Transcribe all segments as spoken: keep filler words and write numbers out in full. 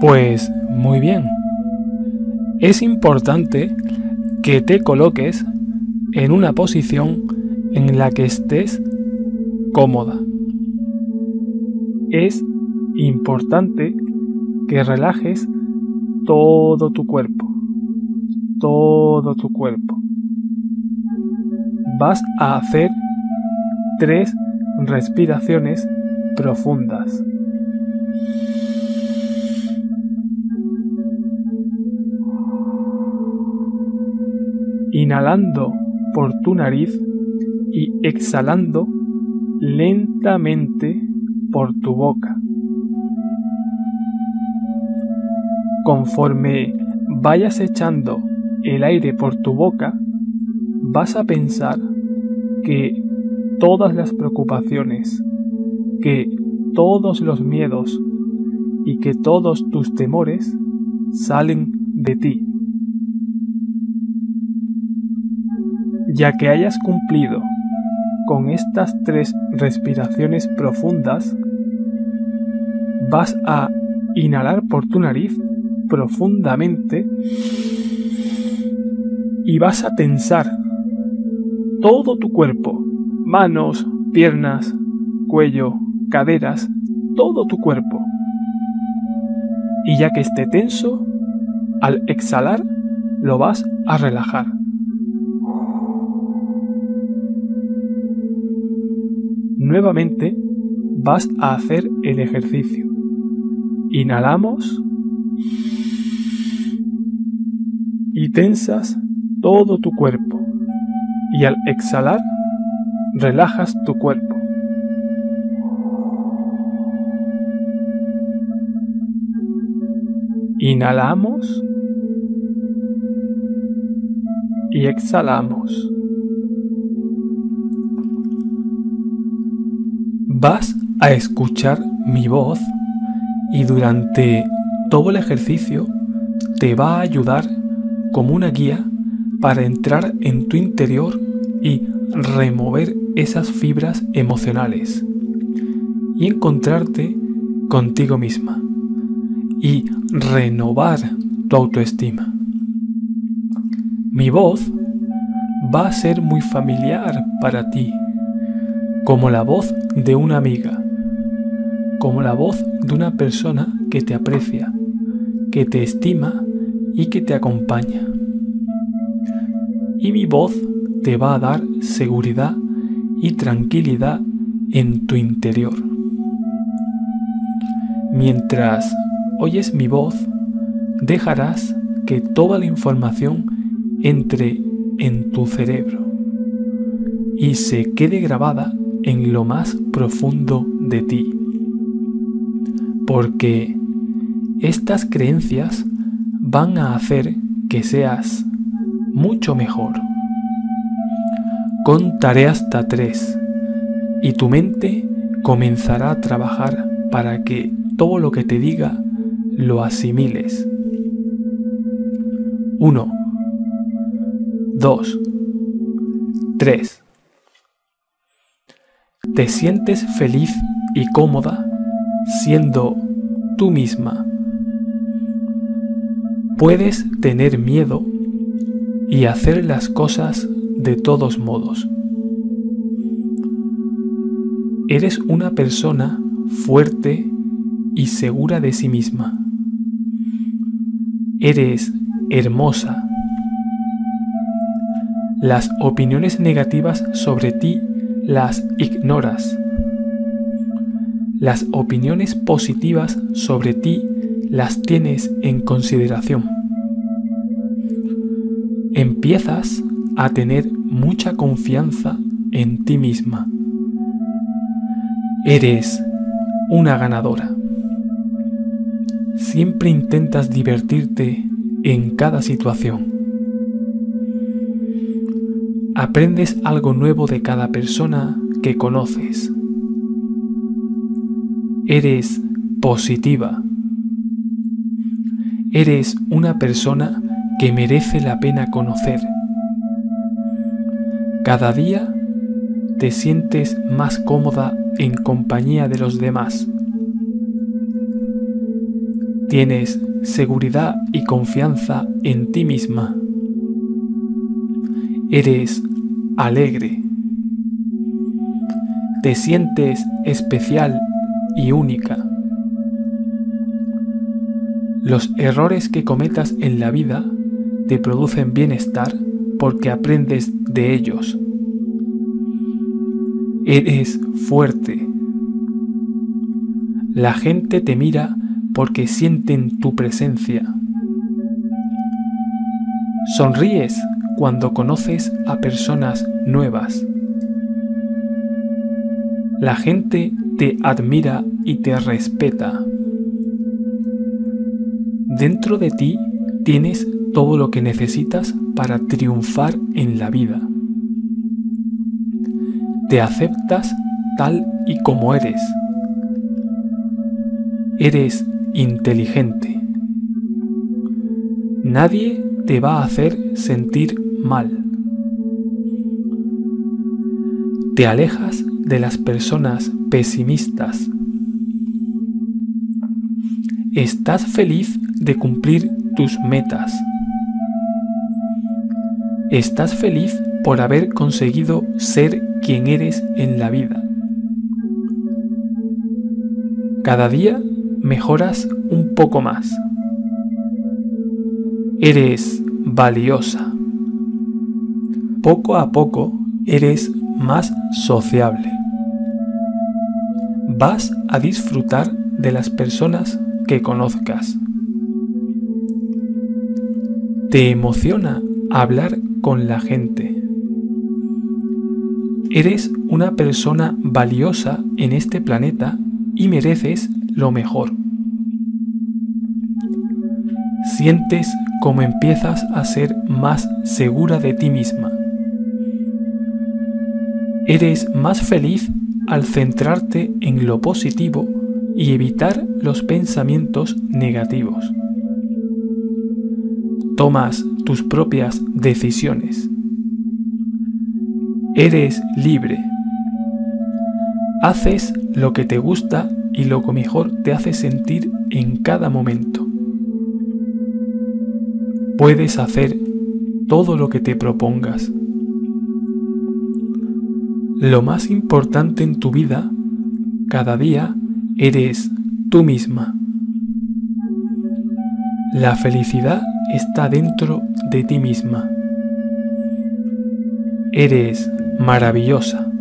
Pues muy bien. Es importante que te coloques en una posición en la que estés cómoda. Es importante que relajes todo tu cuerpo, todo tu cuerpo. Vas a hacer tres respiraciones profundas. Inhalando por tu nariz y exhalando lentamente por tu boca. Conforme vayas echando el aire por tu boca, vas a pensar que todas las preocupaciones, que todos los miedos y que todos tus temores salen de ti. Ya que hayas cumplido con estas tres respiraciones profundas, vas a inhalar por tu nariz profundamente y vas a tensar todo tu cuerpo, manos, piernas, cuello, caderas, todo tu cuerpo. Y ya que esté tenso, al exhalar lo vas a relajar. Nuevamente vas a hacer el ejercicio. Inhalamos y tensas todo tu cuerpo, y al exhalar relajas tu cuerpo. Inhalamos y exhalamos. Vas a escuchar mi voz y durante todo el ejercicio te va a ayudar como una guía para entrar en tu interior y remover esas fibras emocionales y encontrarte contigo misma y renovar tu autoestima. Mi voz va a ser muy familiar para ti, como la voz de una amiga, como la voz de una persona que te aprecia, que te estima y que te acompaña. Y mi voz te va a dar seguridad y tranquilidad en tu interior. Mientras oyes mi voz, dejarás que toda la información entre en tu cerebro y se quede grabada en lo más profundo de ti. Porque estas creencias van a hacer que seas mucho mejor. Contaré hasta tres y tu mente comenzará a trabajar para que todo lo que te diga lo asimiles. Uno, dos, tres. Te sientes feliz y cómoda siendo tú misma. Puedes tener miedo y hacer las cosas de todos modos. Eres una persona fuerte y segura de sí misma. Eres hermosa. Las opiniones negativas sobre ti las ignoras. Las opiniones positivas sobre ti las tienes en consideración. Empiezas a tener mucha confianza en ti misma. Eres una ganadora. Siempre intentas divertirte en cada situación. Aprendes algo nuevo de cada persona que conoces. Eres positiva. Eres una persona que merece la pena conocer. Cada día te sientes más cómoda en compañía de los demás. Tienes seguridad y confianza en ti misma. Eres alegre. Te sientes especial y única. Los errores que cometas en la vida te producen bienestar porque aprendes de ellos. Eres fuerte. La gente te mira porque sienten tu presencia. Sonríes cuando conoces a personas nuevas. La gente te admira y te respeta. Dentro de ti tienes todo lo que necesitas para triunfar en la vida. Te aceptas tal y como eres. Eres inteligente. Nadie te va a hacer sentir mal. Te alejas de las personas pesimistas. Estás feliz de cumplir tus metas. Estás feliz por haber conseguido ser quien eres en la vida. Cada día mejoras un poco más. Eres valiosa. Poco a poco eres más sociable. Vas a disfrutar de las personas que conozcas. Te emociona hablar con la gente. Eres una persona valiosa en este planeta y mereces lo mejor. Sientes cómo empiezas a ser más segura de ti misma. Eres más feliz al centrarte en lo positivo y evitar los pensamientos negativos. Tomas tus propias decisiones. Eres libre. Haces lo que te gusta y lo que mejor te hace sentir en cada momento. Puedes hacer todo lo que te propongas. Lo más importante en tu vida, cada día, eres tú misma. La felicidad está dentro de ti misma. Eres maravillosa.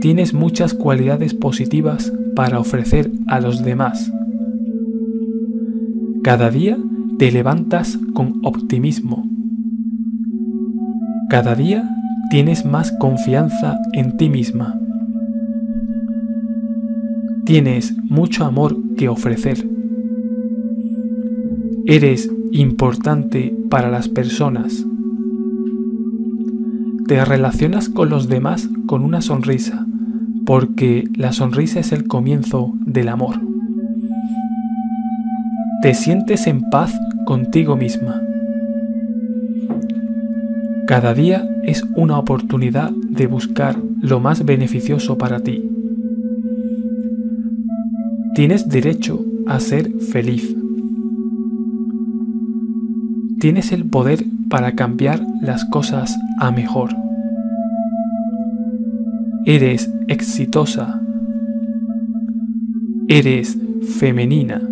Tienes muchas cualidades positivas para ofrecer a los demás. Cada día te levantas con optimismo. Cada día tienes más confianza en ti misma. Tienes mucho amor que ofrecer. Eres importante para las personas. Te relacionas con los demás con una sonrisa, porque la sonrisa es el comienzo del amor. Te sientes en paz contigo misma. Cada día es una oportunidad de buscar lo más beneficioso para ti. Tienes derecho a ser feliz. Tienes el poder para cambiar las cosas a mejor. Eres exitosa. Eres femenina.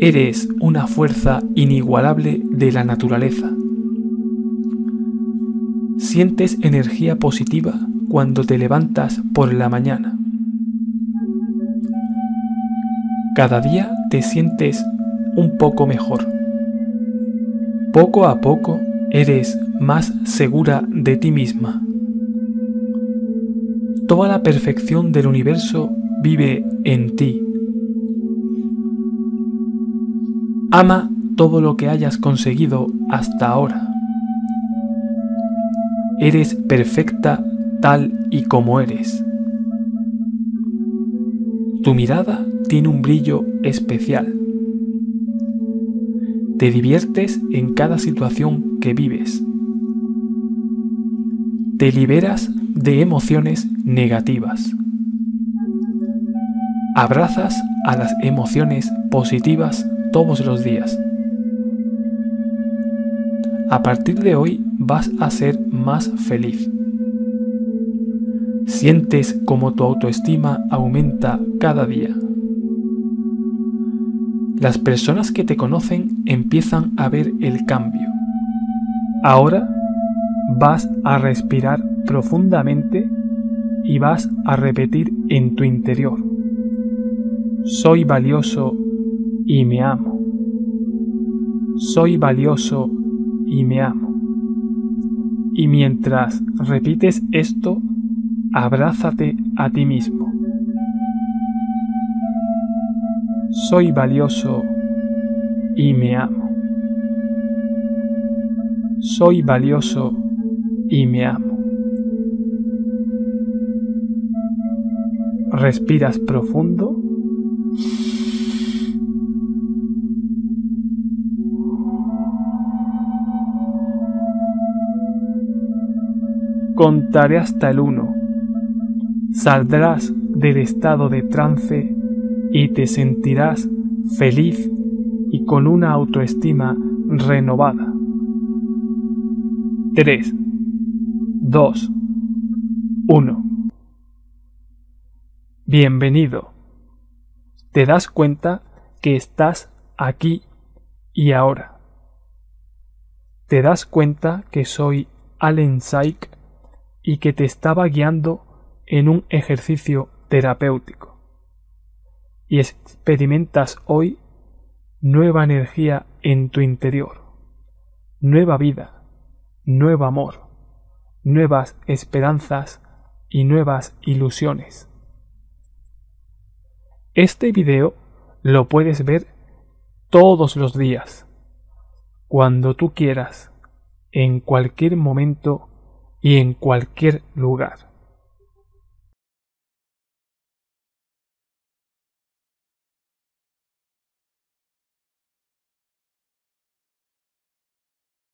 Eres una fuerza inigualable de la naturaleza. Sientes energía positiva cuando te levantas por la mañana. Cada día te sientes un poco mejor. Poco a poco eres más segura de ti misma. Toda la perfección del universo vive en ti. Ama todo lo que hayas conseguido hasta ahora. Eres perfecta tal y como eres. Tu mirada tiene un brillo especial. Te diviertes en cada situación que vives. Te liberas de emociones negativas. Abrazas a las emociones positivas todos los días. A partir de hoy vas a ser más feliz. Sientes como tu autoestima aumenta cada día. Las personas que te conocen empiezan a ver el cambio. Ahora vas a respirar profundamente y vas a repetir en tu interior: soy valioso y me amo. Soy valioso y me amo. Y mientras repites esto, abrázate a ti mismo. Soy valioso y me amo. Soy valioso y me amo. Respiras profundo. Contaré hasta el uno. Saldrás del estado de trance y te sentirás feliz y con una autoestima renovada. tres, dos, uno. Bienvenido. Te das cuenta que estás aquí y ahora. Te das cuenta que soy Allen Psych y que te estaba guiando en un ejercicio terapéutico. Y experimentas hoy nueva energía en tu interior, nueva vida, nuevo amor, nuevas esperanzas y nuevas ilusiones. Este video lo puedes ver todos los días, cuando tú quieras, en cualquier momento y en cualquier lugar.